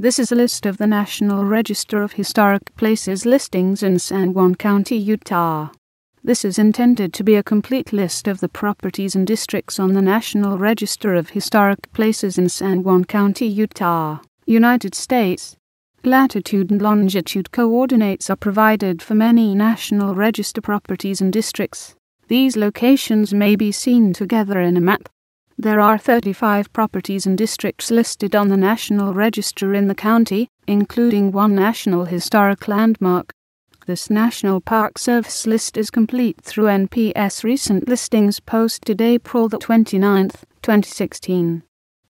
This is a list of the National Register of Historic Places listings in San Juan County, Utah. This is intended to be a complete list of the properties and districts on the National Register of Historic Places in San Juan County, Utah, United States. Latitude and longitude coordinates are provided for many National Register properties and districts. These locations may be seen together in a map. There are 35 properties and districts listed on the National Register in the county, including one National Historic Landmark. This National Park Service list is complete through NPS recent listings posted April 29, 2016.